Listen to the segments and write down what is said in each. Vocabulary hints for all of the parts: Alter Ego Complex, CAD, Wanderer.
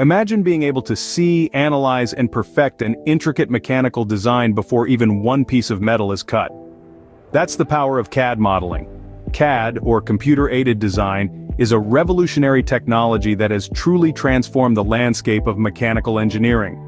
Imagine being able to see, analyze, and perfect an intricate mechanical design before even one piece of metal is cut. That's the power of CAD modeling. CAD, or computer-aided design, is a revolutionary technology that has truly transformed the landscape of mechanical engineering.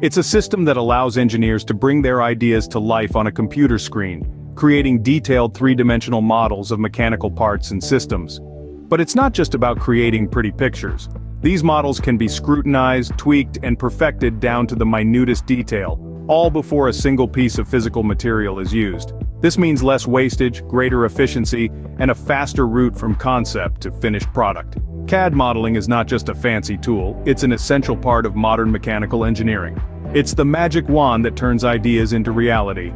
It's a system that allows engineers to bring their ideas to life on a computer screen, creating detailed three-dimensional models of mechanical parts and systems. But it's not just about creating pretty pictures. These models can be scrutinized, tweaked, and perfected down to the minutest detail, all before a single piece of physical material is used. This means less wastage, greater efficiency, and a faster route from concept to finished product. CAD modeling is not just a fancy tool, it's an essential part of modern mechanical engineering. It's the magic wand that turns ideas into reality.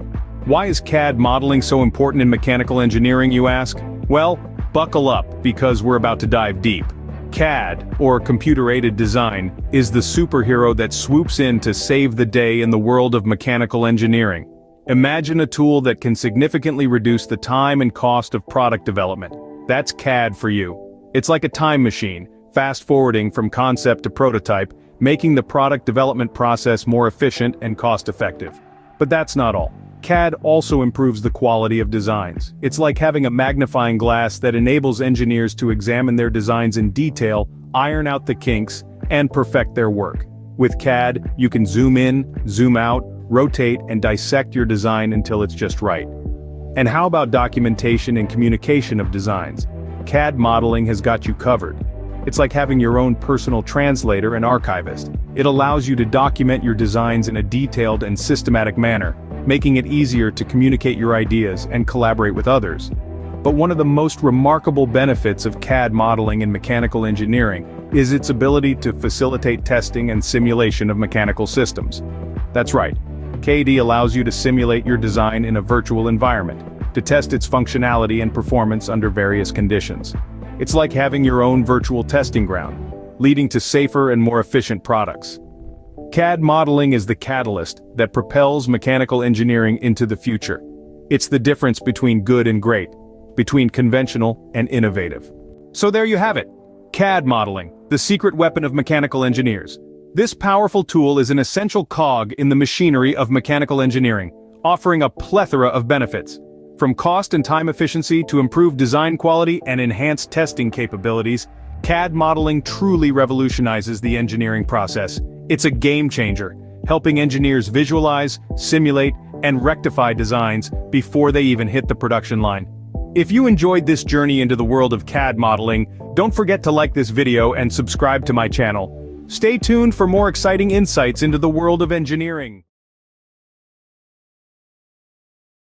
Why is CAD modeling so important in mechanical engineering, you ask? Well, buckle up, because we're about to dive deep. CAD, or computer-aided design, is the superhero that swoops in to save the day in the world of mechanical engineering. Imagine a tool that can significantly reduce the time and cost of product development. That's CAD for you. It's like a time machine, fast-forwarding from concept to prototype, making the product development process more efficient and cost-effective. But that's not all. CAD also improves the quality of designs. It's like having a magnifying glass that enables engineers to examine their designs in detail, iron out the kinks, and perfect their work. With CAD, you can zoom in, zoom out, rotate, and dissect your design until it's just right. And how about documentation and communication of designs? CAD modeling has got you covered. It's like having your own personal translator and archivist. It allows you to document your designs in a detailed and systematic manner, making it easier to communicate your ideas and collaborate with others. But one of the most remarkable benefits of CAD modeling in mechanical engineering is its ability to facilitate testing and simulation of mechanical systems. That's right. CAD allows you to simulate your design in a virtual environment, to test its functionality and performance under various conditions. It's like having your own virtual testing ground, leading to safer and more efficient products. CAD modeling is the catalyst that propels mechanical engineering into the future. It's the difference between good and great, between conventional and innovative. So there you have it. CAD modeling, the secret weapon of mechanical engineers. This powerful tool is an essential cog in the machinery of mechanical engineering, offering a plethora of benefits. From cost and time efficiency to improved design quality and enhanced testing capabilities, CAD modeling truly revolutionizes the engineering process. It's a game changer, helping engineers visualize, simulate, and rectify designs before they even hit the production line. If you enjoyed this journey into the world of CAD modeling, don't forget to like this video and subscribe to my channel. Stay tuned for more exciting insights into the world of engineering.